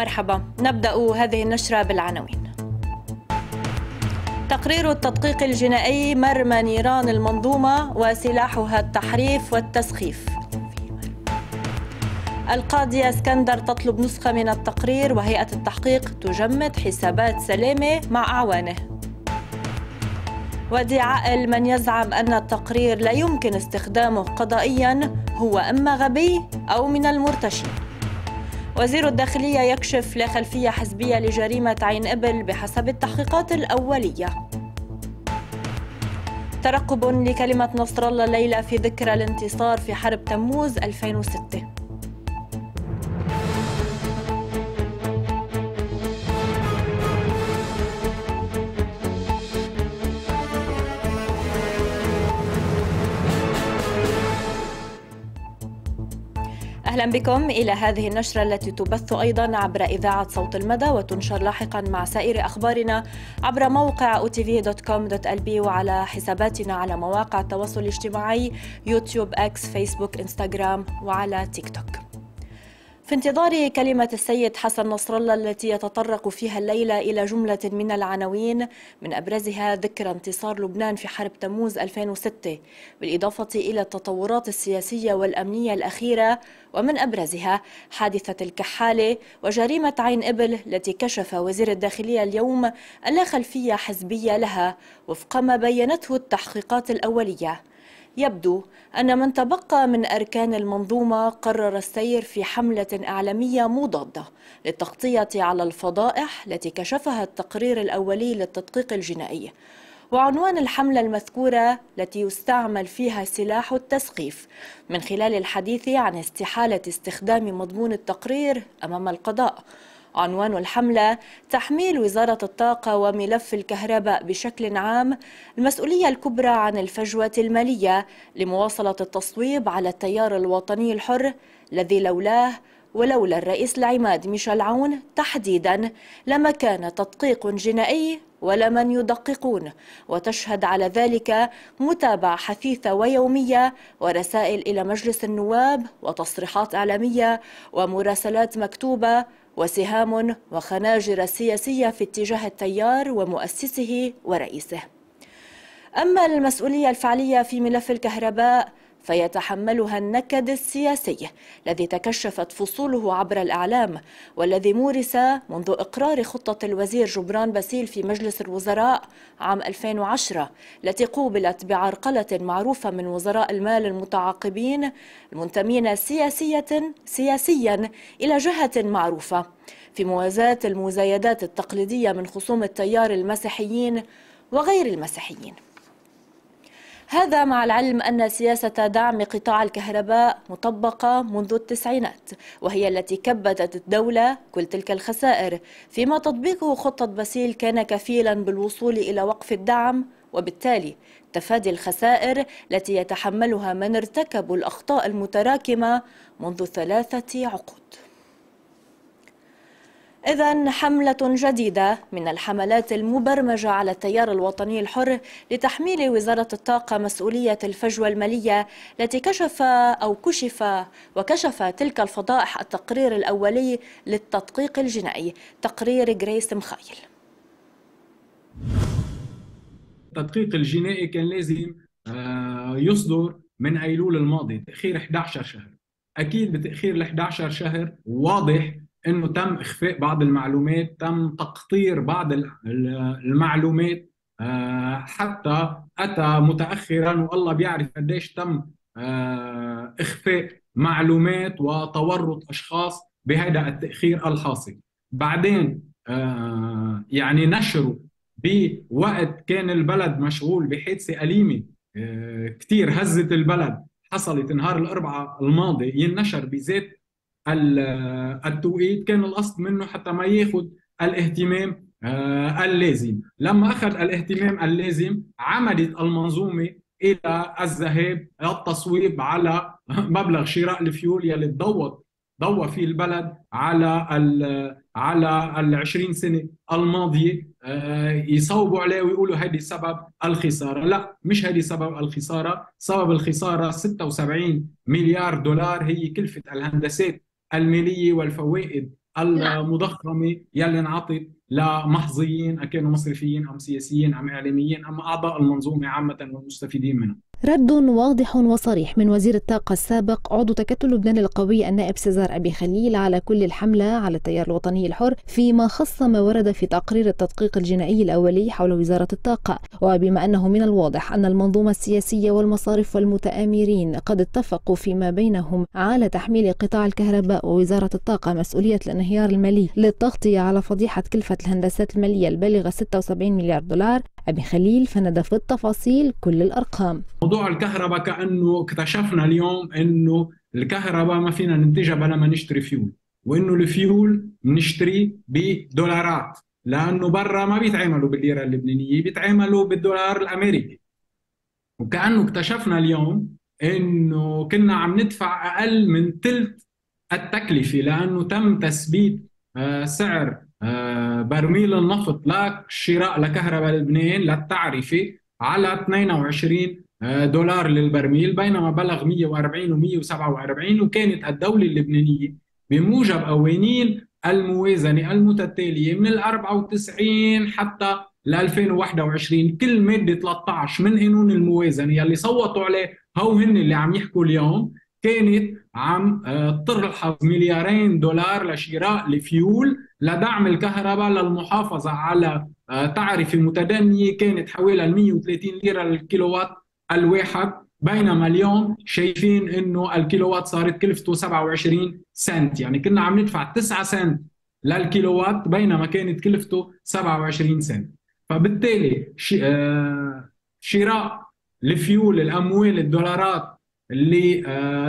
مرحبا، نبدأ هذه النشرة بالعناوين. تقرير التدقيق الجنائي مرمى نيران المنظومة وسلاحها التحريف والتسخيف. القاضية اسكندر تطلب نسخة من التقرير وهيئة التحقيق تجمد حسابات سلامة مع أعوانه. وادي عقل من يزعم أن التقرير لا يمكن استخدامه قضائيا هو إما غبي أو من المرتشين. وزير الداخلية يكشف لا خلفية حزبية لجريمة عين إبل بحسب التحقيقات الأولية. ترقب لكلمة نصر الله الليلة في ذكرى الانتصار في حرب تموز 2006. أهلا بكم إلى هذه النشرة التي تبث أيضا عبر إذاعة صوت المدى وتنشر لاحقا مع سائر أخبارنا عبر موقع otv.com.lb وعلى حساباتنا على مواقع التواصل الاجتماعي يوتيوب، اكس، فيسبوك، انستغرام وعلى تيك توك. في انتظار كلمة السيد حسن نصر الله التي يتطرق فيها الليلة إلى جملة من العناوين من أبرزها ذكرى انتصار لبنان في حرب تموز 2006 بالإضافة إلى التطورات السياسية والأمنية الأخيرة ومن أبرزها حادثة الكحالة وجريمة عين إبل التي كشف وزير الداخلية اليوم أن لا خلفية حزبية لها وفق ما بينته التحقيقات الأولية. يبدو أن من تبقى من أركان المنظومة قرر السير في حملة إعلامية مضادة للتغطية على الفضائح التي كشفها التقرير الأولي للتدقيق الجنائي. وعنوان الحملة المذكورة التي يستعمل فيها سلاح التسخيف من خلال الحديث عن استحالة استخدام مضمون التقرير أمام القضاء. عنوان الحملة تحميل وزارة الطاقة وملف الكهرباء بشكل عام المسؤولية الكبرى عن الفجوة المالية لمواصلة التصويب على التيار الوطني الحر الذي لولاه ولولا الرئيس العماد ميشيل عون تحديدا لما كان تدقيق جنائي ولا من يدققون، وتشهد على ذلك متابعة حثيثة ويومية ورسائل إلى مجلس النواب وتصريحات إعلامية ومراسلات مكتوبة وسهام وخناجر سياسية في اتجاه التيار ومؤسسه ورئيسه. أما المسؤولية الفعلية في ملف الكهرباء فيتحملها النكد السياسي الذي تكشفت فصوله عبر الإعلام والذي مورس منذ إقرار خطة الوزير جبران باسيل في مجلس الوزراء عام 2010 التي قوبلت بعرقلة معروفة من وزراء المال المتعاقبين المنتمين سياسيا إلى جهة معروفة في موازاة المزايدات التقليدية من خصوم التيار المسيحيين وغير المسيحيين. هذا مع العلم أن سياسة دعم قطاع الكهرباء مطبقة منذ التسعينات وهي التي كبدت الدولة كل تلك الخسائر، فيما تطبيقه خطة باسيل كان كفيلا بالوصول إلى وقف الدعم وبالتالي تفادي الخسائر التي يتحملها من ارتكبوا الأخطاء المتراكمة منذ 3 عقود. إذن حملة جديدة من الحملات المبرمجة على التيار الوطني الحر لتحميل وزارة الطاقة مسؤولية الفجوة المالية التي كشف تلك الفضائح التقرير الأولي للتدقيق الجنائي، تقرير غريس مخايل. التدقيق الجنائي كان لازم يصدر من أيلول الماضي، تأخير 11 شهر. أكيد بتأخير ال 11 شهر واضح انه تم اخفاء بعض المعلومات، تم تقطير بعض المعلومات حتى اتى متاخرا، والله بيعرف قديش تم اخفاء معلومات وتورط اشخاص بهذا التاخير الحاصل. بعدين يعني نشروا بوقت كان البلد مشغول بحادثه اليمه كثير هزت البلد، حصلت نهار الاربعاء الماضي، ينشر بذات التوقيت كان القصد منه حتى ما ياخذ الاهتمام اللازم. لما اخذ الاهتمام اللازم عمدت المنظومه الى الذهاب للتصويب على مبلغ شراء الفيول يلي ضوى فيه البلد على ال 20 سنه الماضيه، يصوبوا عليه ويقولوا هيدي سبب الخساره. لا، مش هيدي سبب الخساره، سبب الخساره 76 مليار دولار هي كلفه الهندسات الماليه والفوائد المضخمه يلي انعطت لمحظيين كانوا مصرفيين ام سياسيين ام اعلاميين ام اعضاء المنظومه عامه والمستفيدين منها. رد واضح وصريح من وزير الطاقه السابق عضو تكتل لبنان القوي النائب سيزار ابي خليل على كل الحمله على التيار الوطني الحر فيما خص ما ورد في تقرير التدقيق الجنائي الاولي حول وزاره الطاقه، وبما انه من الواضح ان المنظومه السياسيه والمصارف والمتآمرين قد اتفقوا فيما بينهم على تحميل قطاع الكهرباء ووزاره الطاقه مسؤوليه الانهيار المالي للتغطيه على فضيحه كلفه الهندسات الماليه البالغه 76 مليار دولار، أبي خليل فند في التفاصيل كل الأرقام. موضوع الكهرباء كأنه اكتشفنا اليوم أنه الكهرباء ما فينا ننتجها بلا ما نشتري فيول، وأنه الفيول نشتري بدولارات لأنه برا ما بيتعاملوا بالليرة اللبنانية، بيتعاملوا بالدولار الأمريكي. وكأنه اكتشفنا اليوم أنه كنا عم ندفع أقل من ثلث التكلفة لأنه تم تثبيت سعر برميل النفط لشراء لكهرباء لبنان للتعرفة على 22 دولار للبرميل، بينما بلغ 140 و147، وكانت الدولة اللبنانية بموجب قوانين الموازنة المتتالية من 94 حتى ل 2021 كل مادة 13 من قانون الموازنة يلي صوتوا عليه هن اللي عم يحكوا اليوم كانت عم ترحب $2 مليار لشراء الفيول لدعم الكهرباء للمحافظة على تعرفة متدنية كانت حوالي 130 ليرة للكيلووات الواحد، بينما اليوم شايفين انه الكيلووات صارت كلفته 27 سنت، يعني كنا عم ندفع 9 سنت للكيلووات بينما كانت كلفته 27 سنت، فبالتالي شراء الفيول الأموال الدولارات اللي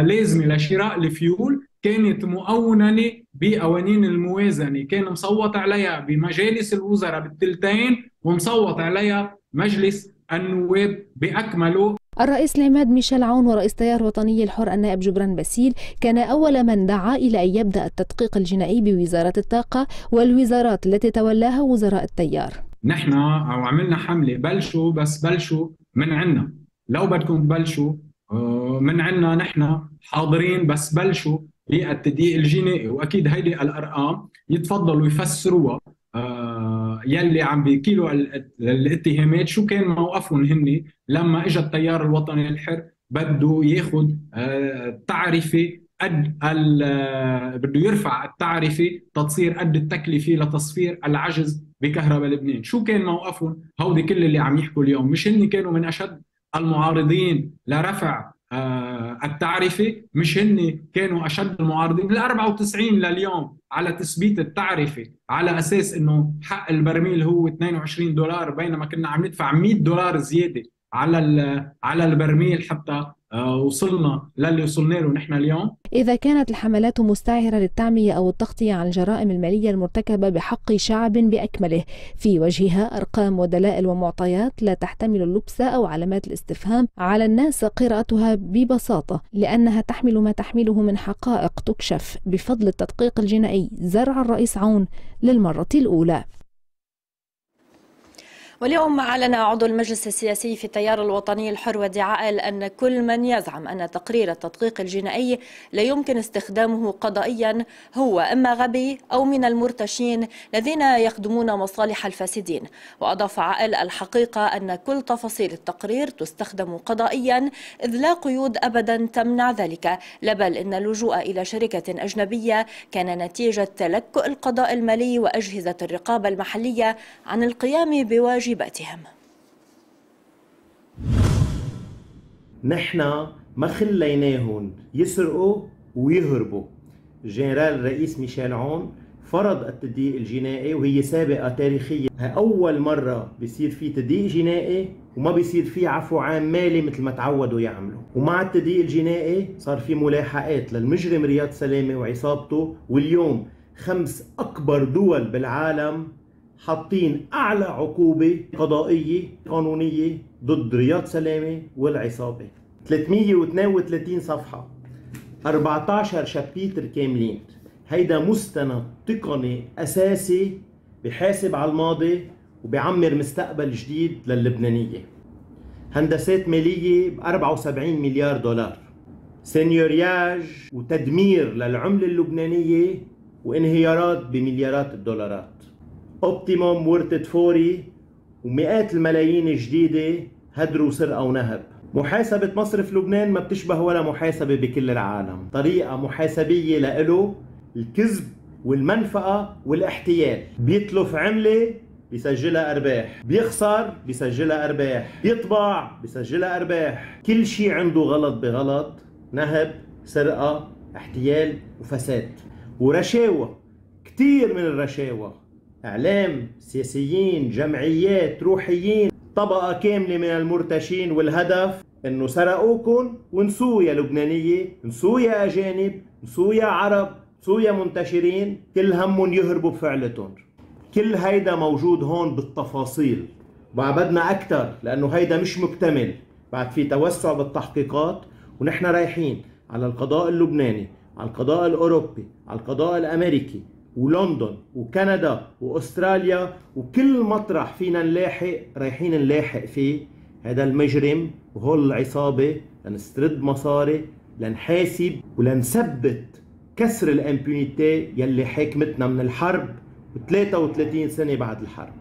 لازمة لشراء الفيول كانت مؤونة بقوانين الموازنة، كان مصوت عليها بمجالس الوزراء بالثلثين ومصوت عليها مجلس النواب بأكمله. الرئيس العماد ميشيل عون ورئيس تيار وطني الحر النائب جبران باسيل كان أول من دعا إلى أن يبدأ التدقيق الجنائي بوزارة الطاقة والوزارات التي تولاها وزراء التيار. نحن عملنا حملة بلشوا بس بلشوا من عنا، لو بدكم تبلشوا من عنا نحن حاضرين بس بلشوا بالتدقيق الجنائي، واكيد هيدي الارقام يتفضلوا يفسروها يلي عم بيكيلوا الاتهامات شو كان موقفهم هن لما اجى التيار الوطني الحر بده ياخذ تعرفه قد بده يرفع التعرفه تتصير قد التكلفه لتصفير العجز بكهرباء لبنان، شو كان موقفهم؟ هودي كل اللي عم يحكوا اليوم، مش هن كانوا من اشد المعارضين لرفع التعرفة؟ مش هن كانوا أشد المعارضين من 94 لليوم على تثبيت التعرفة على أساس أنه حق البرميل هو 22 دولار بينما كنا عم ندفع 100 دولار زيادة على البرميل حتى وصلنا للي وصلنا له نحن اليوم. إذا كانت الحملات مستعيرة للتعمية أو التغطية عن الجرائم المالية المرتكبة بحق شعب بأكمله، في وجهها أرقام ودلائل ومعطيات لا تحتمل اللبس أو علامات الاستفهام، على الناس قراءتها ببساطة لأنها تحمل ما تحمله من حقائق تكشف بفضل التدقيق الجنائي زرع الرئيس عون للمرة الأولى. واليوم أعلن عضو المجلس السياسي في التيار الوطني الحر ودي عقل أن كل من يزعم أن تقرير التدقيق الجنائي لا يمكن استخدامه قضائيا هو إما غبي أو من المرتشين الذين يخدمون مصالح الفاسدين. وأضاف عقل الحقيقة أن كل تفاصيل التقرير تستخدم قضائيا إذ لا قيود أبدا تمنع ذلك، لا بل إن اللجوء إلى شركة أجنبية كان نتيجة تلكؤ القضاء المالي وأجهزة الرقابة المحلية عن القيام بواجب. نحن ما خليناهم يسرقوا ويهربوا. الجنرال الرئيس ميشيل عون فرض التدقيق الجنائي وهي سابقة تاريخية، أول مرة بيصير في تدقيق جنائي وما بيصير في عفو عام مالي مثل ما تعودوا يعملوا، ومع التدقيق الجنائي صار في ملاحقات للمجرم رياض سلامة وعصابته، واليوم 5 أكبر دول بالعالم حاطين أعلى عقوبة قضائية قانونية ضد رياض سلامة والعصابة. 332 صفحة، 14 شابيتر كاملين، هيدا مستند تقني أساسي بحاسب على الماضي وبعمر مستقبل جديد للبنانية. هندسات مالية ب 74 مليار دولار، سينيورياج وتدمير للعملة اللبنانية وانهيارات بمليارات الدولارات. اوبتيموم ورثت فوري ومئات الملايين الجديدة هدروا سرقة ونهب. محاسبة مصرف لبنان ما بتشبه ولا محاسبة بكل العالم، طريقة محاسبية لإله الكذب والمنفعة والاحتيال. بيتلف عملة بيسجلها أرباح، بيخسر بيسجلها أرباح، بيطبع بيسجلها أرباح. كل شيء عنده غلط بغلط، نهب، سرقة، احتيال وفساد ورشاوة. كتير من الرشاوة، إعلام، سياسيين، جمعيات، روحيين، طبقة كاملة من المرتشين، والهدف إنه سرقوكن ونسوا يا لبنانية، نسوا يا أجانب، نسوا يا عرب، نسوا يا منتشرين، كل همهم يهربوا بفعلتهم. كل هيدا موجود هون بالتفاصيل، بقى بدنا أكتر لأنه هيدا مش مكتمل، بعد في توسع بالتحقيقات، ونحن رايحين على القضاء اللبناني، على القضاء الأوروبي، على القضاء الأمريكي، ولندن وكندا واستراليا، وكل مطرح فينا نلاحق رايحين نلاحق فيه هذا المجرم وهول العصابه لنسترد مصاري، لنحاسب ولنثبت كسر الامبونيتي يلي حكمتنا من الحرب و33 سنه بعد الحرب.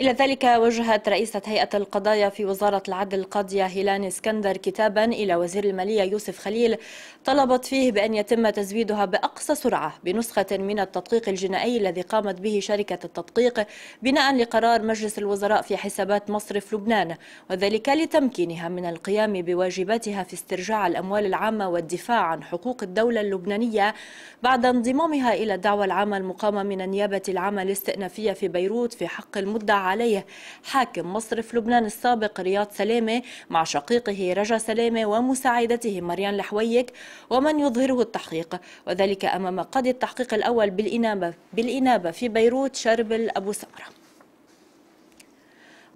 إلى ذلك وجهت رئيسة هيئة القضايا في وزارة العدل القاضية هيلان إسكندر كتابا إلى وزير المالية يوسف خليل طلبت فيه بأن يتم تزويدها بأقصى سرعة بنسخة من التدقيق الجنائي الذي قامت به شركة التدقيق بناء لقرار مجلس الوزراء في حسابات مصرف لبنان، وذلك لتمكينها من القيام بواجباتها في استرجاع الأموال العامة والدفاع عن حقوق الدولة اللبنانية بعد انضمامها إلى الدعوى العامة المقامة من النيابة العامة الاستئنافية في بيروت في حق المدعى عليه حاكم مصرف لبنان السابق رياض سلامة مع شقيقه رجا سلامة ومساعدته مريان لحويك ومن يظهره التحقيق، وذلك أمام قاضي التحقيق الأول بالإنابة في بيروت شربل أبو سقرة.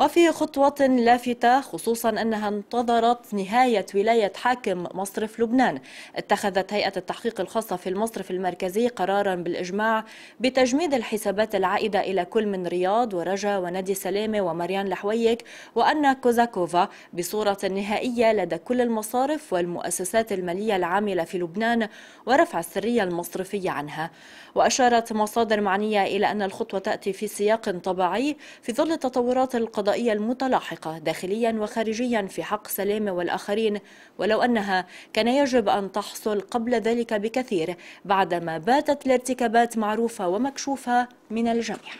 وفي خطوة لافتة خصوصا أنها انتظرت نهاية ولاية حاكم مصرف لبنان، اتخذت هيئة التحقيق الخاصة في المصرف المركزي قرارا بالإجماع بتجميد الحسابات العائدة إلى كل من رياض ورجا ونادي سلامة ومريان لحويك وأنا كوزاكوفا بصورة نهائية لدى كل المصارف والمؤسسات المالية العاملة في لبنان ورفع السرية المصرفية عنها. وأشارت مصادر معنية إلى أن الخطوة تأتي في سياق طبيعي في ظل التطورات القضائية المتلاحقة داخليا وخارجيا في حق سلامة والآخرين، ولو أنها كان يجب أن تحصل قبل ذلك بكثير بعدما باتت الارتكابات معروفة ومكشوفة من الجميع.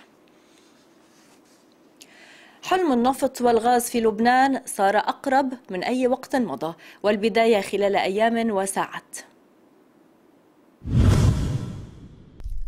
حلم النفط والغاز في لبنان صار أقرب من أي وقت مضى، والبداية خلال أيام وساعات.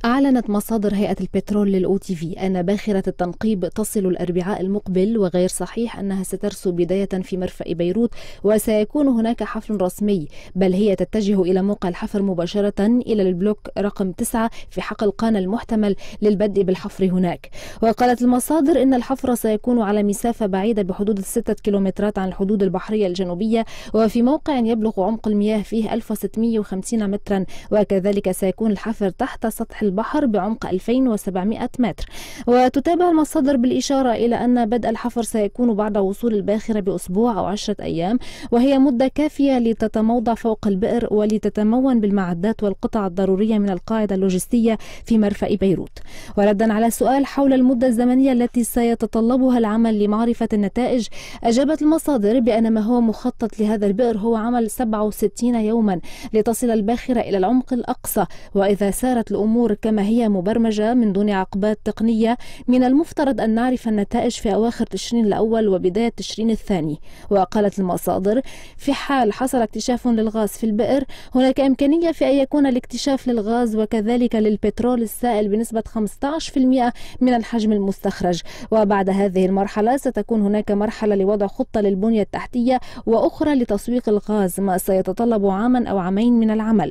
أعلنت مصادر هيئة البترول للOTV أن باخرة التنقيب تصل الأربعاء المقبل، وغير صحيح أنها سترسو بداية في مرفأ بيروت وسيكون هناك حفل رسمي، بل هي تتجه إلى موقع الحفر مباشرة إلى البلوك رقم 9 في حق القانا المحتمل للبدء بالحفر هناك. وقالت المصادر أن الحفر سيكون على مسافة بعيدة بحدود 6 كيلومترات عن الحدود البحرية الجنوبية وفي موقع يبلغ عمق المياه فيه 1650 مترا، وكذلك سيكون الحفر تحت سطح البحر بعمق 2700 متر. وتتابع المصادر بالإشارة إلى أن بدء الحفر سيكون بعد وصول الباخرة بأسبوع أو 10 أيام، وهي مدة كافية لتتموضع فوق البئر ولتتمون بالمعدات والقطع الضرورية من القاعدة اللوجستية في مرفأ بيروت. وردا على سؤال حول المدة الزمنية التي سيتطلبها العمل لمعرفة النتائج، أجابت المصادر بأن ما هو مخطط لهذا البئر هو عمل 67 يوما لتصل الباخرة إلى العمق الأقصى، وإذا سارت الأمور كما هي مبرمجة من دون عقبات تقنية من المفترض أن نعرف النتائج في أواخر تشرين الأول وبداية تشرين الثاني. وقالت المصادر في حال حصل اكتشاف للغاز في البئر هناك إمكانية في أن يكون الاكتشاف للغاز وكذلك للبترول السائل بنسبة 15% من الحجم المستخرج، وبعد هذه المرحلة ستكون هناك مرحلة لوضع خطة للبنية التحتية وأخرى لتسويق الغاز، ما سيتطلب عاما أو عامين من العمل.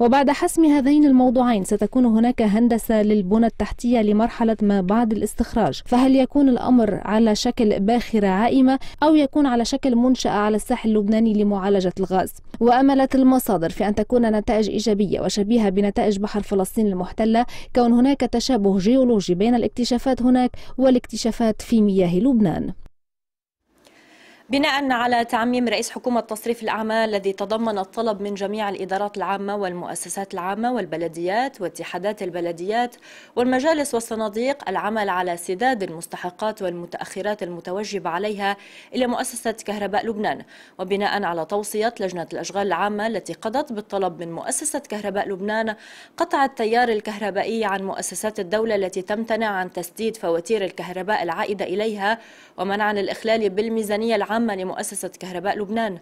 وبعد حسم هذين الموضوعين ستكون هناك هندسة للبنى التحتية لمرحلة ما بعد الاستخراج، فهل يكون الأمر على شكل باخرة عائمة أو يكون على شكل منشأة على الساحل اللبناني لمعالجة الغاز؟ وأملت المصادر في أن تكون نتائج إيجابية وشبيهة بنتائج بحر فلسطين المحتلة، كون هناك تشابه جيولوجي بين الاكتشافات هناك والاكتشافات في مياه لبنان. بناء على تعميم رئيس حكومة تصريف الأعمال الذي تضمن الطلب من جميع الإدارات العامة والمؤسسات العامة والبلديات واتحادات البلديات والمجالس والصناديق العمل على سداد المستحقات والمتأخرات المتوجبة عليها إلى مؤسسة كهرباء لبنان، وبناء على توصية لجنة الأشغال العامة التي قضت بالطلب من مؤسسة كهرباء لبنان قطع التيار الكهربائي عن مؤسسات الدولة التي تمتنع عن تسديد فواتير الكهرباء العائدة إليها ومنعا الإخلال بالميزانية العامة لمؤسسة كهرباء لبنان،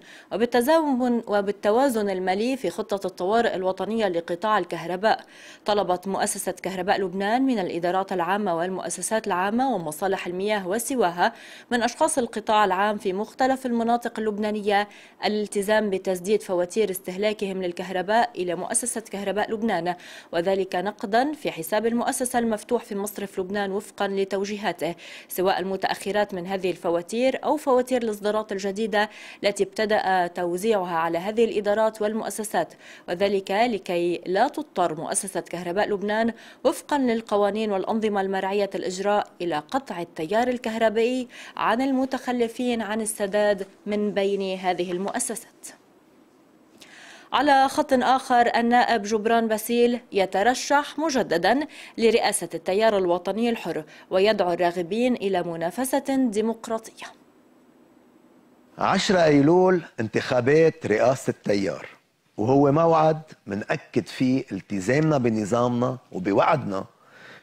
وبالتوازن المالي في خطة الطوارئ الوطنية لقطاع الكهرباء. طلبت مؤسسة كهرباء لبنان من الإدارات العامة والمؤسسات العامة ومصالح المياه وسواها من أشخاص القطاع العام في مختلف المناطق اللبنانية الالتزام بتسديد فواتير استهلاكهم للكهرباء إلى مؤسسة كهرباء لبنان، وذلك نقدا في حساب المؤسسة المفتوح في مصرف لبنان وفقا لتوجيهاته، سواء المتأخرات من هذه الفواتير أو فواتير الإصدارات الجديدة التي ابتدأ توزيعها على هذه الإدارات والمؤسسات، وذلك لكي لا تضطر مؤسسة كهرباء لبنان وفقا للقوانين والأنظمة المرعية الإجراء إلى قطع التيار الكهربائي عن المتخلفين عن السداد من بين هذه المؤسسات. على خط آخر، النائب جبران باسيل يترشح مجددا لرئاسة التيار الوطني الحر ويدعو الراغبين إلى منافسة ديمقراطية. 10 أيلول انتخابات رئاسة التيار، وهو موعد منأكد فيه التزامنا بنظامنا وبوعدنا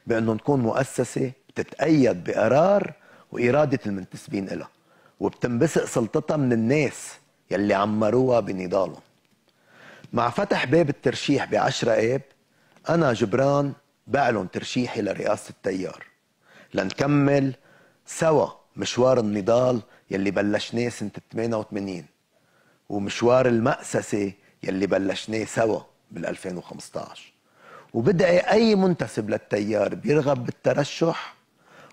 بأنه نكون مؤسسة بتتأيد بقرار وإرادة المنتسبين إلها وبتنبثق سلطتها من الناس يلي عمروها بنضالهم. مع فتح باب الترشيح ب10 آب أنا جبران بعلن ترشيحي لرئاسة التيار لنكمل سوا مشوار النضال يلي بلشناه سنة 88 ومشوار المأسسة يلي بلشناه سوا بال2015، وبدعي أي منتسب للتيار بيرغب بالترشح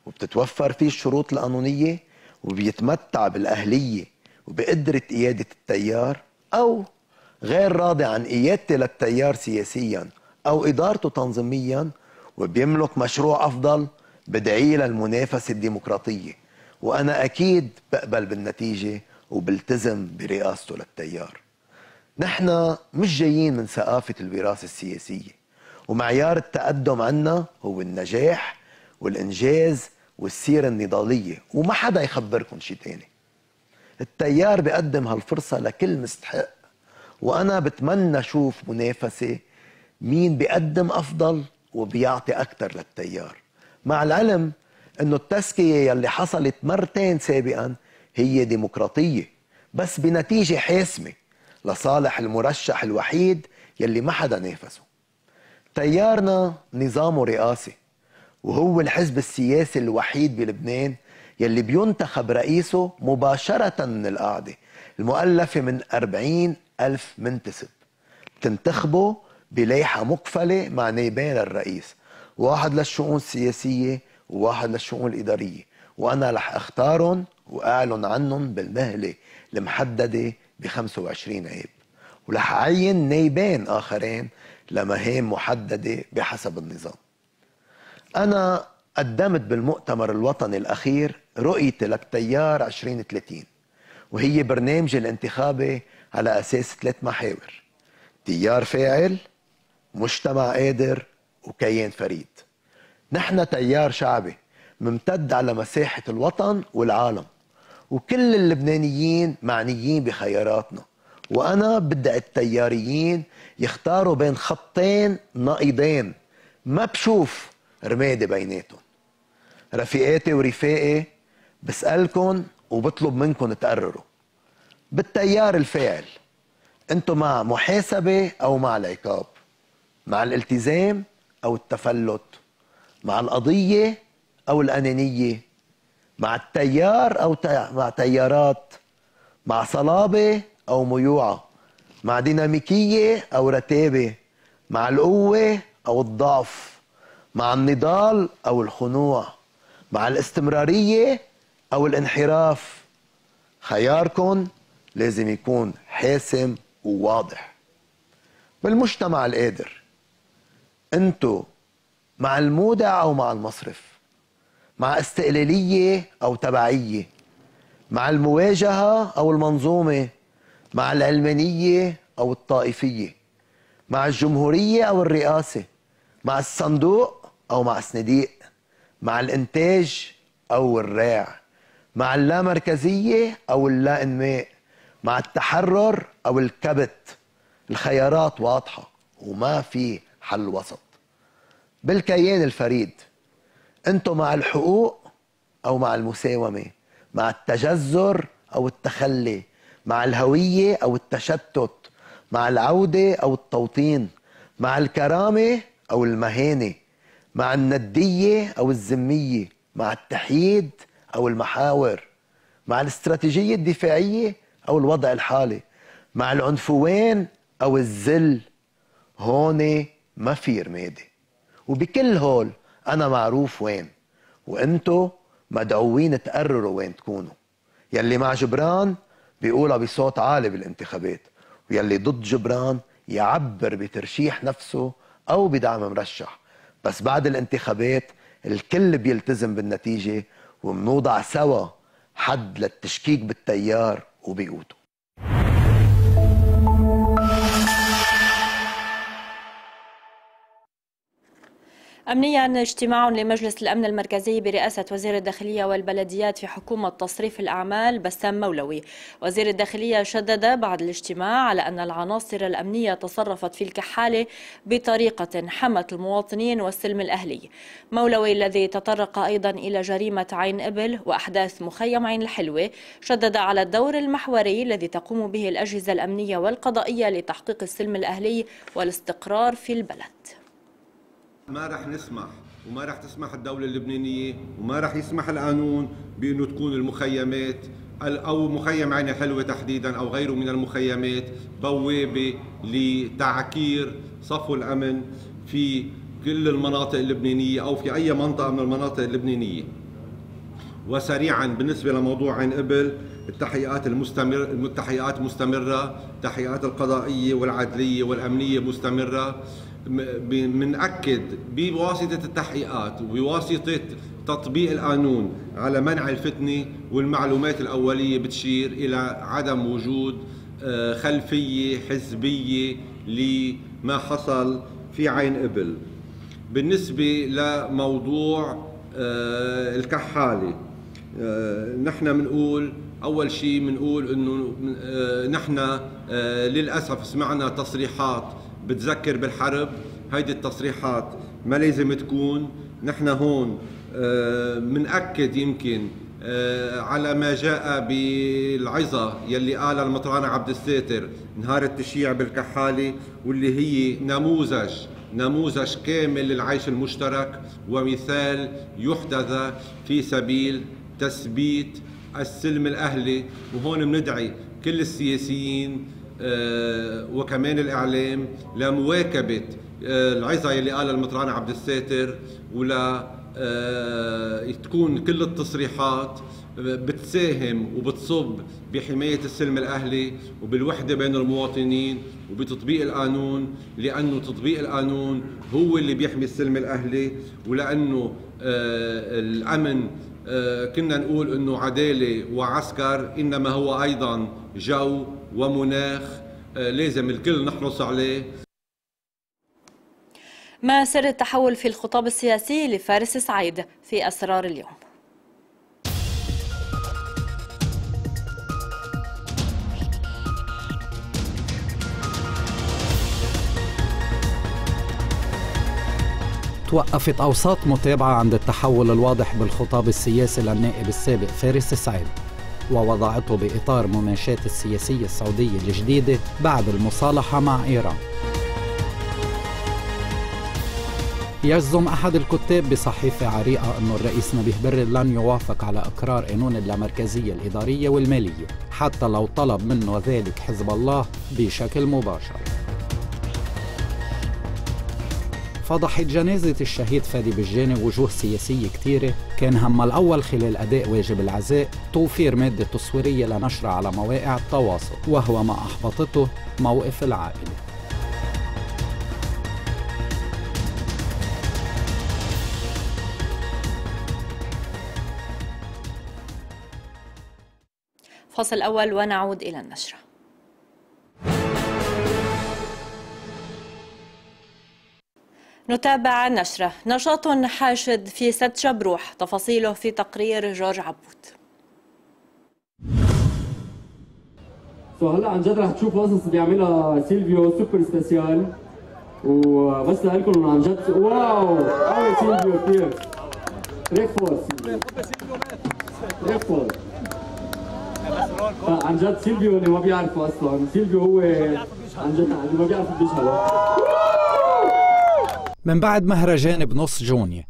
وبتتوفر فيه الشروط القانونية وبيتمتع بالأهلية وبقدرة قيادة التيار أو غير راضي عن قيادته للتيار سياسيا أو إدارته تنظيميا وبيملك مشروع أفضل، بدعي للمنافسة الديمقراطية وأنا أكيد بقبل بالنتيجة وبلتزم برئاسته للتيار. نحن مش جايين من ثقافة الوراثة السياسية، ومعيار التقدم عنا هو النجاح والإنجاز والسيرة النضالية، وما حدا يخبركم شي تاني. التيار بقدم هالفرصة لكل مستحق، وأنا بتمنى شوف منافسة مين بقدم أفضل وبيعطي أكتر للتيار، مع العلم انه التزكية يلي حصلت مرتين سابقا هي ديمقراطية بس بنتيجة حاسمة لصالح المرشح الوحيد يلي ما حدا نافسه. تيارنا نظامه رئاسي، وهو الحزب السياسي الوحيد بلبنان يلي بينتخب رئيسه مباشرة من القاعدة المؤلفة من 40,000 منتسب، تنتخبه بلايحة مقفلة مع نائبين للرئيس، واحد للشؤون السياسية وواحد للشؤون الإدارية، وأنا رح أختارهم وأعلن عنهم بالمهلة المحددة ب25 آب، ورح أعين نايبين آخرين لمهام محددة بحسب النظام. أنا قدمت بالمؤتمر الوطني الأخير رؤيتي للتيار 2030، وهي برنامجي الانتخابي على أساس 3 محاور: تيار فاعل، مجتمع قادر، وكيان فريد. نحن تيار شعبي ممتد على مساحة الوطن والعالم، وكل اللبنانيين معنيين بخياراتنا، وأنا بدعي التياريين يختاروا بين خطين ناقضين ما بشوف رمادي بيناتهم. رفيقاتي ورفاقي بسألكم وبطلب منكم تقرروا بالتيار الفاعل، أنتم مع محاسبة أو مع العقاب، مع الالتزام أو التفلت، مع القضية أو الأنانية، مع التيار أو مع تيارات، مع صلابة أو ميوعة، مع ديناميكية أو رتابة، مع القوة أو الضعف، مع النضال أو الخنوع، مع الاستمرارية أو الانحراف. خياركم لازم يكون حاسم وواضح. بالمجتمع القادر، أنتو مع المودع أو مع المصرف، مع استقلالية أو تبعية، مع المواجهة أو المنظومة، مع العلمانية أو الطائفية، مع الجمهورية أو الرئاسة، مع الصندوق أو مع الصناديق، مع الإنتاج أو الريع، مع اللامركزية أو اللانماء، مع التحرر أو الكبت. الخيارات واضحة وما في حل وسط. بالكيان الفريد، أنتم مع الحقوق أو مع المساومة، مع التجذر أو التخلي، مع الهوية أو التشتت، مع العودة أو التوطين، مع الكرامة أو المهانة، مع الندية أو الذمية، مع التحييد أو المحاور، مع الاستراتيجية الدفاعية أو الوضع الحالي، مع العنفوان أو الذل. هون ما في رمادي، وبكل هول أنا معروف وين، وأنتو مدعوين تقرروا وين تكونوا. يلي مع جبران بيقولها بصوت عالي بالانتخابات، ويلي ضد جبران يعبر بترشيح نفسه أو بدعم مرشح، بس بعد الانتخابات الكل بيلتزم بالنتيجة، ومنوضع سوا حد للتشكيك بالتيار وبقوته. أمنياً، اجتماع لمجلس الأمن المركزي برئاسة وزير الداخلية والبلديات في حكومة تصريف الأعمال بسام مولوي. وزير الداخلية شدد بعد الاجتماع على أن العناصر الأمنية تصرفت في الكحالة بطريقة حمت المواطنين والسلم الأهلي. مولوي الذي تطرق أيضاً إلى جريمة عين إبل وأحداث مخيم عين الحلوة شدد على الدور المحوري الذي تقوم به الأجهزة الأمنية والقضائية لتحقيق السلم الأهلي والاستقرار في البلد. ما رح نسمح وما رح تسمح الدولة اللبنانية وما رح يسمح القانون بأنه تكون المخيمات أو مخيم عين الحلوة تحديدا أو غيره من المخيمات بوابة لتعكير صفو الأمن في كل المناطق اللبنانية أو في أي منطقة من المناطق اللبنانية. وسريعا بالنسبة لموضوع عين إبل، التحقيقات مستمرة، التحقيقات القضائية والعدلية والأمنية مستمرة. بنأكد بواسطة التحقيقات وبواسطة تطبيق القانون على منع الفتنة، والمعلومات الأولية بتشير إلى عدم وجود خلفية حزبية لما حصل في عين إبل. بالنسبة لموضوع الكحالة، نحن منقول أول شيء منقول أنه نحن للأسف سمعنا تصريحات بتذكر بالحرب. هيدي التصريحات ما لازم تكون. نحن هون منأكد يمكن على ما جاء بالعظة يلي قالها المطرانة عبد الساتر نهار التشييع بالكحالة، واللي هي نموذج كامل للعيش المشترك ومثال يحتذى في سبيل تثبيت السلم الأهلي. وهون بندعي كل السياسيين وكمان الإعلام لمواكبة العظة اللي قالها المطران عبد الساتر، ولا تكون كل التصريحات بتساهم وبتصب بحماية السلم الأهلي وبالوحدة بين المواطنين وبتطبيق القانون، لأنه تطبيق القانون هو اللي بيحمي السلم الأهلي. ولأنه الأمن كنا نقول أنه عدالة وعسكر، إنما هو أيضا جو ومناخ لازم الكل نحرص عليه. ما سر التحول في الخطاب السياسي لفارس سعيد في أسرار اليوم؟ توقفت أوساط متابعة عند التحول الواضح بالخطاب السياسي للنائب السابق فارس سعيد، ووضعته بإطار مناقشات السياسية السعودية الجديدة بعد المصالحة مع إيران. يجزم أحد الكتاب بصحيفة عريقة أن الرئيس نبيه بري لن يوافق على إقرار قانون اللامركزية الإدارية والمالية حتى لو طلب منه ذلك حزب الله بشكل مباشر. فضحت جنازة الشهيد فادي بالجاني وجوه سياسية كتيرة، كان هم الأول خلال أداء واجب العزاء توفير مادة تصويرية لنشرها على مواقع التواصل، وهو ما أحبطته موقف العائلة. فاصل الأول ونعود إلى النشرة. نتابع النشرة. نشاط حاشد في سد شبروح، تفاصيله في تقرير جورج عبو. فهلا عن جد رح تشوفوا قصص بيعملها سيلفيو سوبر سبيسيال، وبس لكم عن جد واو قوي سيلفيو كثير. بريك فورس بريك فورس عن جد سيلفيو اللي ما بيعرفه اصلا، سيلفيو هو عن جد اللي ما بيعرفه بيشهده. من بعد مهرجان بنص جونيو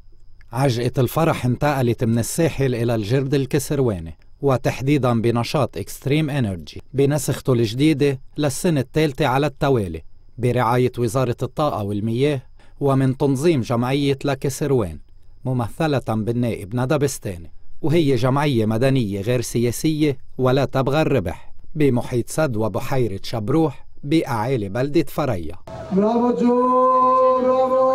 عجقة الفرح انتقلت من الساحل إلى الجرد الكسرواني، وتحديداً بنشاط إكستريم إنرجي بنسخته الجديدة للسنة الثالثة على التوالي برعاية وزارة الطاقة والمياه ومن تنظيم جمعية لكسروان ممثلة بالنائب نادا بستاني، وهي جمعية مدنية غير سياسية ولا تبغى الربح بمحيط سد وبحيرة شبروح بأعالي بلدة فريا. برافو جو، برافو.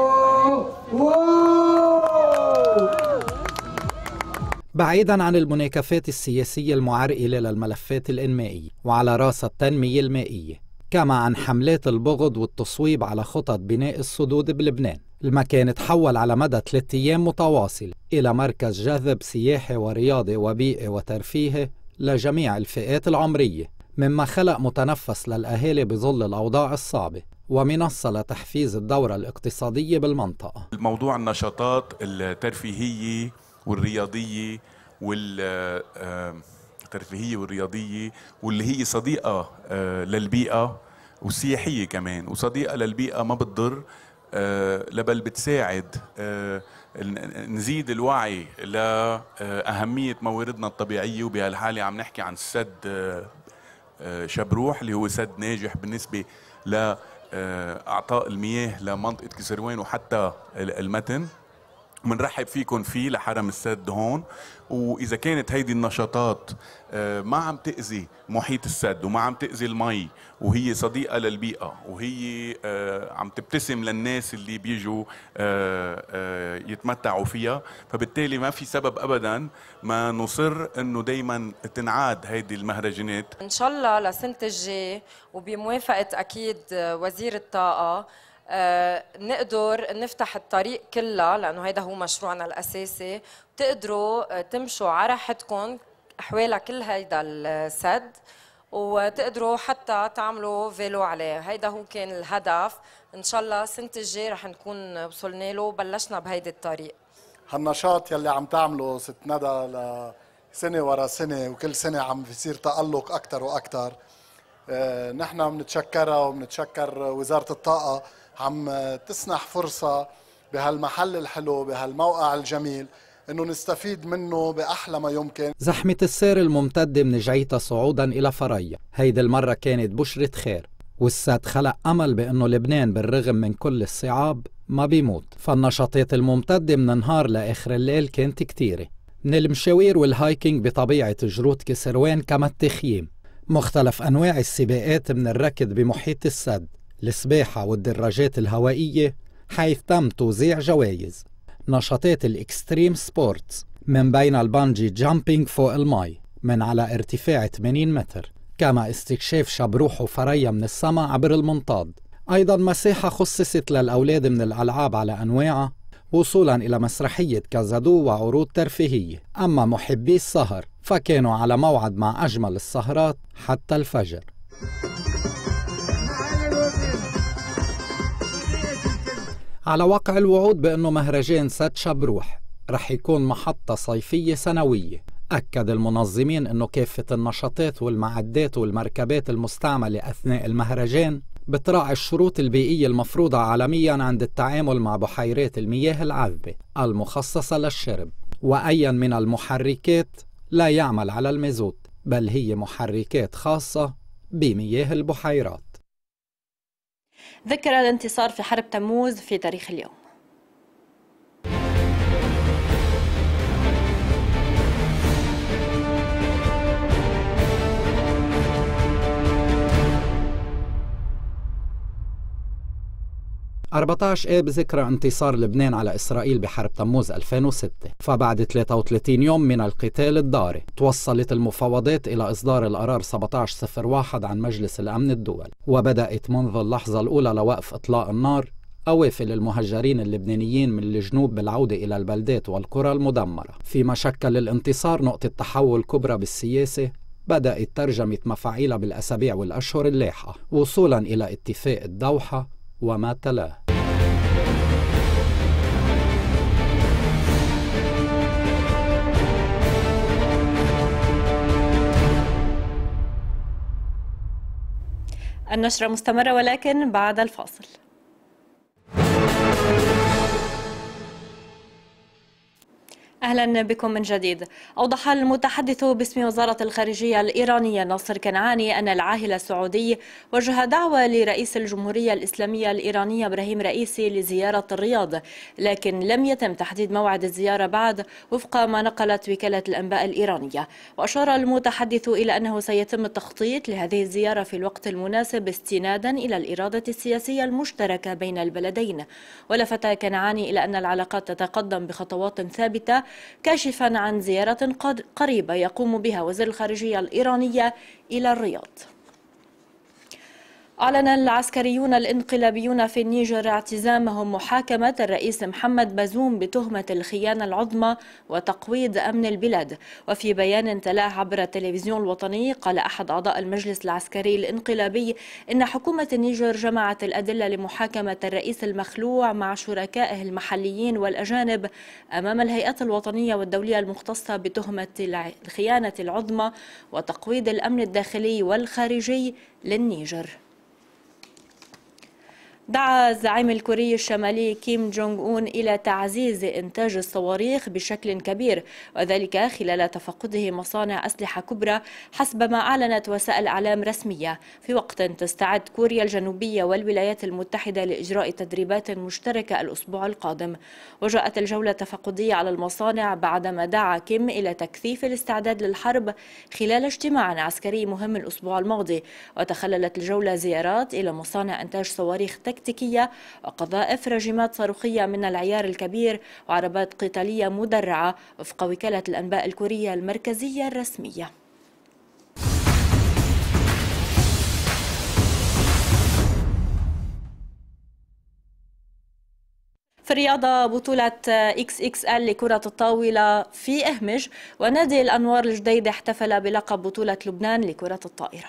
بعيداً عن المناكفات السياسية المعرقلة للملفات الإنمائية وعلى رأس التنمية المائية، كما عن حملات البغض والتصويب على خطط بناء السدود بلبنان، المكان تحول على مدى 3 أيام متواصلة إلى مركز جذب سياحي ورياضي وبيئي وترفيهي لجميع الفئات العمرية، مما خلق متنفس للأهالي بظل الأوضاع الصعبة ومنصة لتحفيز الدورة الاقتصادية بالمنطقة. الموضوع النشاطات الترفيهية والرياضية والترفيهية والرياضية واللي هي صديقة للبيئة والسياحية كمان، وصديقة للبيئة ما بتضر، بل بتساعد نزيد الوعي لأهمية مواردنا الطبيعية. وبهالحالة عم نحكي عن سد شبروح اللي هو سد ناجح بالنسبة لأعطاء المياه لمنطقة كسروان وحتى المتن. منرحب فيكم فيه لحرم السد هون، وإذا كانت هيدي النشاطات ما عم تأذي محيط السد وما عم تأذي المي وهي صديقة للبيئة وهي عم تبتسم للناس اللي بيجوا يتمتعوا فيها، فبالتالي ما في سبب أبدا ما نصر أنه دايما تنعاد هيدي المهرجانات. إن شاء الله لسنة الجاي وبموافقة أكيد وزير الطاقة نقدر نفتح الطريق كلها، لأنه هيدا هو مشروعنا الأساسي، بتقدروا تمشوا على راحتكم حوالي كل هيدا السد وتقدروا حتى تعملوا فيلو عليه. هيدا هو كان الهدف، إن شاء الله سنة الجاي رح نكون وصلنا له وبلشنا بهيدا الطريق. هالنشاط يلي عم تعمله ست ندى لسنة ورا سنة وكل سنة عم بيصير تألق أكتر وأكتر، نحن بنتشكرها وبنتشكر وزارة الطاقة عم تسنح فرصة بهالمحل الحلو بهالموقع الجميل انه نستفيد منه باحلى ما يمكن. زحمة السير الممتدة من جعيتها صعودا الى فريا هيدي المرة كانت بشرة خير، والسد خلق امل بانه لبنان بالرغم من كل الصعاب ما بيموت. فالنشاطات الممتدة من نهار لاخر الليل كانت كتيرة، من المشاوير والهايكينج بطبيعة جرود كسروان، كما التخييم، مختلف انواع السباقات من الركض بمحيط السد، السباحة والدراجات الهوائية حيث تم توزيع جوائز. نشاطات الإكستريم سبورتس من بين البانجي جامبينج فوق الماء من على ارتفاع 80 متر، كما استكشاف شبروح وفريا من السما عبر المنطاد. أيضا مساحة خصصت للأولاد من الألعاب على أنواعها، وصولا إلى مسرحية كازادو وعروض ترفيهية. أما محبي السهر فكانوا على موعد مع أجمل السهرات حتى الفجر. على وقع الوعود بأنه مهرجان سد شبروح رح يكون محطة صيفية سنوية، أكد المنظمين أنه كافة النشاطات والمعدات والمركبات المستعملة أثناء المهرجان بتراعي الشروط البيئية المفروضة عالمياً عند التعامل مع بحيرات المياه العذبة المخصصة للشرب، وأياً من المحركات لا يعمل على المازوت بل هي محركات خاصة بمياه البحيرات. ذكرى الانتصار في حرب تموز في تاريخ اليوم. 14 آب ذكرى انتصار لبنان على إسرائيل بحرب تموز 2006. فبعد 33 يوم من القتال الضاري توصلت المفاوضات إلى إصدار القرار 1701 عن مجلس الأمن الدولي، وبدأت منذ اللحظة الأولى لوقف إطلاق النار أوافل المهجرين اللبنانيين من الجنوب بالعودة إلى البلدات والقرى المدمرة، فيما شكل الانتصار نقطة تحول كبرى بالسياسة بدأت ترجمة مفاعيلها بالأسابيع والأشهر اللاحقة وصولا إلى اتفاق الدوحة وما تلاه. النشرة مستمرة ولكن بعد الفاصل. أهلا بكم من جديد. أوضح المتحدث باسم وزارة الخارجية الإيرانية ناصر كنعاني أن العاهل السعودي وجه دعوة لرئيس الجمهورية الإسلامية الإيرانية إبراهيم رئيسي لزيارة الرياض، لكن لم يتم تحديد موعد الزيارة بعد وفق ما نقلت وكالة الأنباء الإيرانية. وأشار المتحدث إلى أنه سيتم التخطيط لهذه الزيارة في الوقت المناسب استنادا إلى الإرادة السياسية المشتركة بين البلدين. ولفت كنعاني إلى أن العلاقات تتقدم بخطوات ثابتة، كاشفا عن زيارة قريبة يقوم بها وزير الخارجية الإيرانية إلى الرياض. أعلن العسكريون الانقلابيون في النيجر اعتزامهم محاكمة الرئيس محمد بازوم بتهمة الخيانة العظمى وتقويض أمن البلاد. وفي بيان تلاه عبر التلفزيون الوطني قال أحد أعضاء المجلس العسكري الانقلابي إن حكومة النيجر جمعت الأدلة لمحاكمة الرئيس المخلوع مع شركائه المحليين والأجانب أمام الهيئات الوطنية والدولية المختصة بتهمة الخيانة العظمى وتقويض الأمن الداخلي والخارجي للنيجر. دعا الزعيم الكوري الشمالي كيم جونغ أون إلى تعزيز إنتاج الصواريخ بشكل كبير، وذلك خلال تفقده مصانع أسلحة كبرى حسب ما أعلنت وسائل أعلام رسمية، في وقت تستعد كوريا الجنوبية والولايات المتحدة لإجراء تدريبات مشتركة الأسبوع القادم. وجاءت الجولة التفقدية على المصانع بعدما دعا كيم إلى تكثيف الاستعداد للحرب خلال اجتماع عسكري مهم الأسبوع الماضي. وتخللت الجولة زيارات إلى مصانع إنتاج صواريخ تكتيكية وقذائف رجيمات صاروخية من العيار الكبير وعربات قتالية مدرعة وفق وكالة الأنباء الكورية المركزية الرسمية. في الرياضة بطولة XXL لكرة الطاولة في إهمج، ونادي الأنوار الجديد احتفل بلقب بطولة لبنان لكرة الطائرة.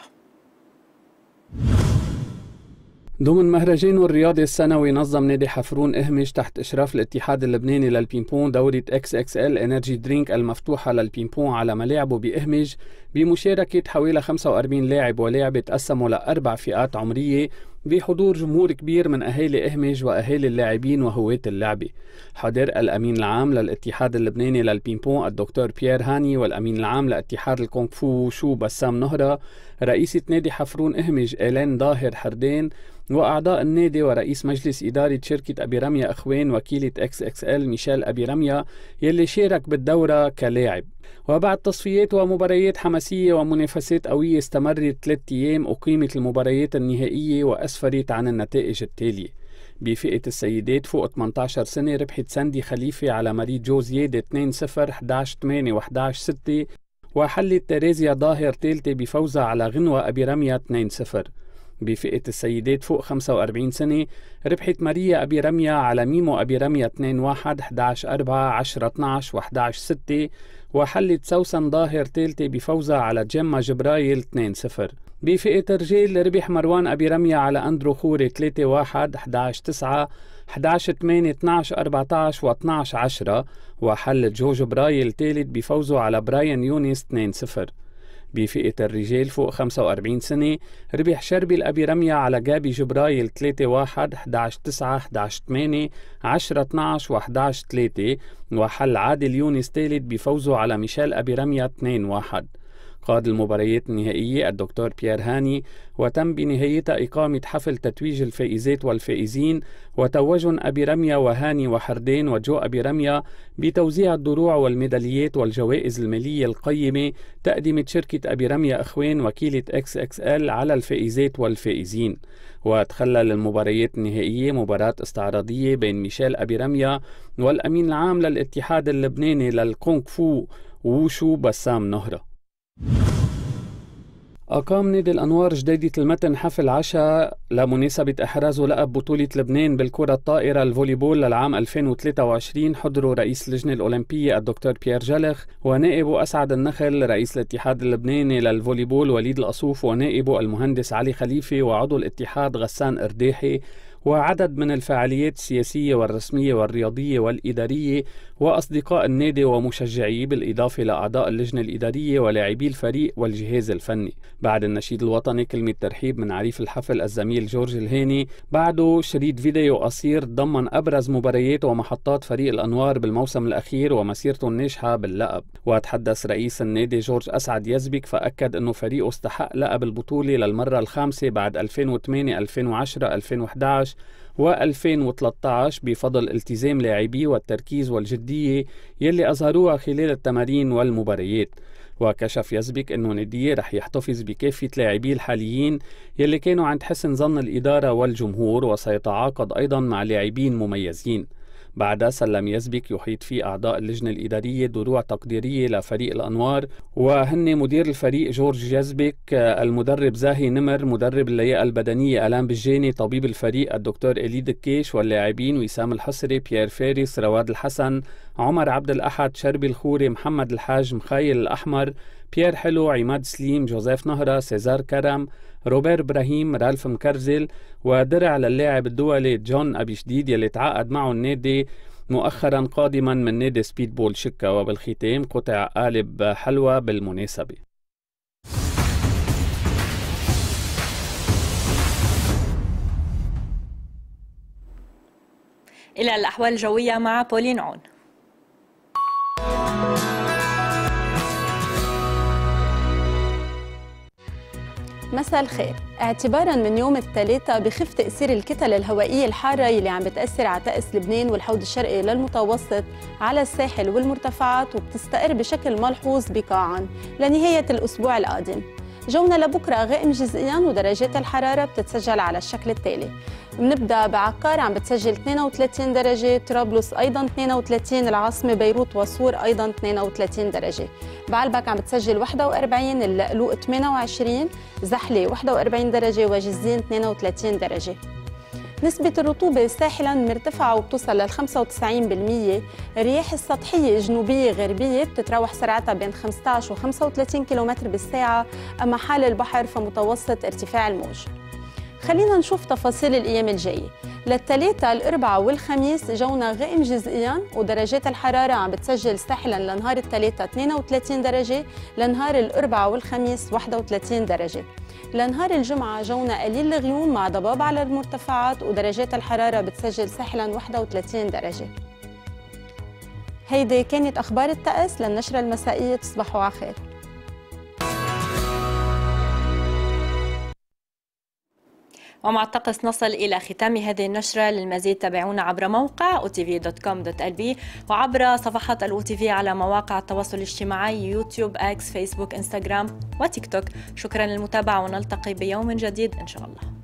ضمن مهرجانه الرياضي السنوي نظم نادي حفرون إهمج تحت إشراف الاتحاد اللبناني للبينبون دورة XXL إنرجي درينك المفتوحة للبينبون على ملاعبه بإهمج بمشاركة حوالي 45 لاعب ولاعبة تقسموا لأربع فئات عمرية بحضور جمهور كبير من أهالي إهمج وأهالي اللاعبين وهواة اللعبة. حضر الأمين العام للاتحاد اللبناني للبينبون الدكتور بيير هاني والأمين العام لاتحاد الكونغ فو ووشو بسام نهرة، رئيسة نادي حفرون إهمج إيلان ظاهر حردين، وأعضاء النادي ورئيس مجلس إدارة شركة أبي رمية أخوان وكيلة XXL ميشيل أبي رمية يلي شارك بالدورة كلاعب. وبعد تصفيات ومباريات حماسية ومنافسات قوية استمرت 3 أيام أقيمت المباريات النهائية وأسفرت عن النتائج التالية. بفئة السيدات فوق 18 سنة ربحت ساندي خليفة على ماري جوزيادة 2-0 11-8 و11-6، وحلت تيريزا ظاهر ثالثة بفوزها على غنوة أبي رمية 2-0. بفئة السيدات فوق 45 سنة ربحت ماريا أبي رمية على ميمو أبي رمية 2-1 11-4 10-12 و11-6، وحلت سوسن ظاهر ثالثة بفوزها على جيما جبرايل 2-0. بفئة الرجال ربح مروان أبي رمية على أندرو خوري 3-1 11-9 11-8 12-14 و12-10، وحلت جورج برايل ثالث بفوزه على براين يونس 2-0. بفئة الرجال فوق 45 سنة ربح شربل أبي رمية على جابي جبرايل 3-1 11-9 11-8 10-12 و11-3، وحل عادل يونس ثالث بفوزه على ميشيل أبي رمية 2-1. قاد المباريات النهائية الدكتور بيير هاني، وتم بنهاية إقامة حفل تتويج الفائزات والفائزين، وتوج أبي رمية وهاني وحردين وجو أبي رمية بتوزيع الدروع والميداليات والجوائز المالية القيمة تقدمت شركة أبي رمية إخوان وكيلة XXL على الفائزات والفائزين. وتخلل المباريات النهائية مباراة استعراضية بين ميشيل أبي رمية والأمين العام للاتحاد اللبناني للكونغ فو ووشو بسام نهرة. أقام نادي الأنوار جديدة المتن حفل عشاء لمناسبة إحرازه لقب بطولة لبنان بالكرة الطائرة الفوليبول للعام 2023. حضروا رئيس اللجنة الأولمبية الدكتور بيير جلخ ونائبه أسعد النخل، رئيس الاتحاد اللبناني للفوليبول وليد القصوف ونائبه المهندس علي خليفة، وعضو الاتحاد غسان إرداحي، وعدد من الفعاليات السياسية والرسمية والرياضية والإدارية وأصدقاء النادي ومشجعيه، بالإضافة لأعضاء اللجنة الإدارية ولاعبي الفريق والجهاز الفني. بعد النشيد الوطني كلمة ترحيب من عريف الحفل الزميل جورج الهاني، بعده شريط فيديو قصير ضمن أبرز مباريات ومحطات فريق الأنوار بالموسم الأخير ومسيرته الناجحة باللقب. وتحدث رئيس النادي جورج أسعد يزبك فأكد أنه فريقه استحق لقب البطولة للمرة الخامسة بعد 2008 2010 2011 و2013 بفضل التزام لاعبيه والتركيز والجدية يلي أظهروها خلال التمارين والمباريات. وكشف يزبك أنه ناديه رح يحتفظ بكافة لاعبيه الحاليين يلي كانوا عند حسن ظن الإدارة والجمهور، وسيتعاقد أيضا مع لاعبين مميزين. بعد سلم يزبك يحيط في أعضاء اللجنة الإدارية دروع تقديرية لفريق الأنوار، وهن مدير الفريق جورج يزبك، المدرب زاهي نمر، مدرب اللياقة البدنية آلام بالجاني، طبيب الفريق الدكتور إلي دكيش، واللاعبين وسام الحصري، بيير فارس، رواد الحسن، عمر عبد الأحد، شربي الخوري، محمد الحاج، مخيل الأحمر، بيير حلو، عماد سليم، جوزيف نهرة، سيزار كرم، روبير إبراهيم، رالف مكرزل، ودرع للاعب الدولي جون أبي شديد يلي تعاقد معه النادي مؤخرا قادما من نادي سبيد بول شكا. وبالختام قطع قالب حلوى بالمناسبة. إلى الأحوال الجوية مع بولين عون. مساء الخير. اعتباراً من يوم الثلاثاء بخف تأثير الكتل الهوائية الحارة اللي عم بتأثر على طقس لبنان والحوض الشرقي للمتوسط على الساحل والمرتفعات، وبتستقر بشكل ملحوظ بقاعاً لنهاية الأسبوع القادم. جونا لبكرة غائم جزئياً ودرجات الحرارة بتتسجل على الشكل التالي. بنبدأ بعكار عم بتسجل 32 درجة، طرابلس أيضاً 32، العاصمة بيروت وصور أيضاً 32 درجة، بعلبك عم بتسجل 41، اللؤلؤ 28، زحلة 41 درجة، وجزين 32 درجة. نسبة الرطوبة ساحلاً مرتفعة وبتوصل لل 95%، الرياح السطحية جنوبية غربية بتتراوح سرعتها بين 15 و 35 كم بالساعة، أما حال البحر فمتوسط ارتفاع الموج. خلينا نشوف تفاصيل الأيام الجاية. للثلاثاء، الأربعاء والخميس جونا غائم جزئياً ودرجات الحرارة عم بتسجل ساحلاً لنهار الثلاثاء 32 درجة، لنهار الأربعاء والخميس 31 درجة. لنهار الجمعة جونا قليل الغيوم مع ضباب على المرتفعات ودرجات الحرارة بتسجل ساحلاً 31 درجة. هيدي كانت أخبار الطقس للنشرة المسائية، تصبحوا على خير. ومع الطقس نصل إلى ختام هذه النشرة. للمزيد تابعونا عبر موقع otv.com.lb وعبر صفحات OTV على مواقع التواصل الاجتماعي يوتيوب، اكس، فيسبوك، انستغرام وتيك توك. شكرا للمتابعة ونلتقي بيوم جديد إن شاء الله.